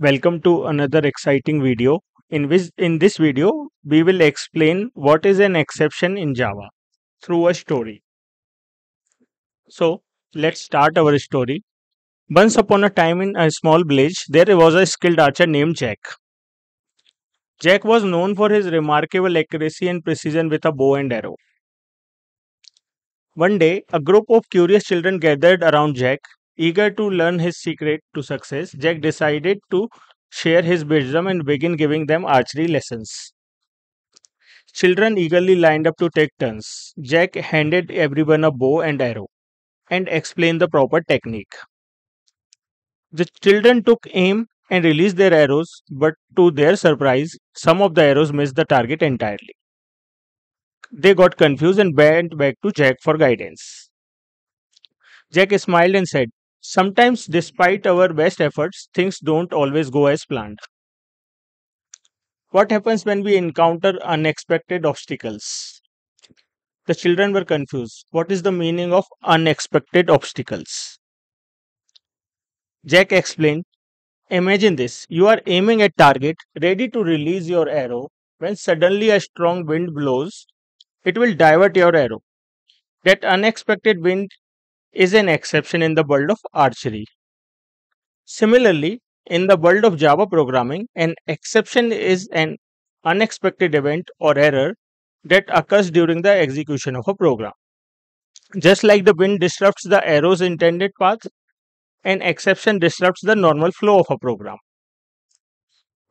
Welcome to another exciting video. In this video, we will explain what is an exception in Java through a story. So let's start our story. Once upon a time in a small village, there was a skilled archer named Jack. Jack was known for his remarkable accuracy and precision with a bow and arrow. One day, a group of curious children gathered around Jack. Eager to learn his secret to success, Jack decided to share his wisdom and begin giving them archery lessons. Children eagerly lined up to take turns. Jack handed everyone a bow and arrow and explained the proper technique. The children took aim and released their arrows, but to their surprise, some of the arrows missed the target entirely. They got confused and went back to Jack for guidance. Jack smiled and said, "Sometimes, despite our best efforts, things don't always go as planned. What happens when we encounter unexpected obstacles?" The children were confused. What is the meaning of unexpected obstacles? Jack explained, "Imagine this. You are aiming at target, ready to release your arrow. When suddenly a strong wind blows, it will divert your arrow. That unexpected wind is an exception in the world of archery. Similarly, in the world of Java programming, an exception is an unexpected event or error that occurs during the execution of a program. Just like the wind disrupts the arrow's intended path, an exception disrupts the normal flow of a program.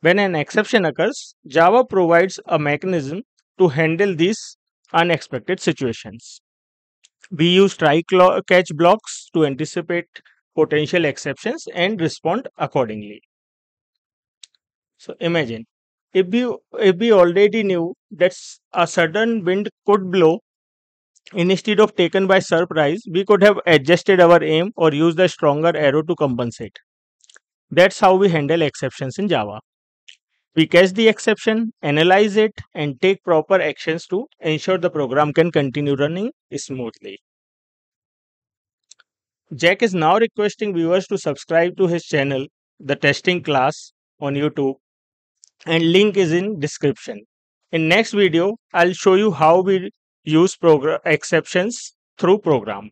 When an exception occurs, Java provides a mechanism to handle these unexpected situations. We use try-catch blocks to anticipate potential exceptions and respond accordingly." So imagine, if we already knew that a sudden wind could blow, instead of taken by surprise, we could have adjusted our aim or used a stronger arrow to compensate. That's how we handle exceptions in Java. We catch the exception, analyze it, and take proper actions to ensure the program can continue running smoothly. Jack is now requesting viewers to subscribe to his channel, The Testing Class, on YouTube, and link is in description. In next video, I'll show you how we use exceptions through program.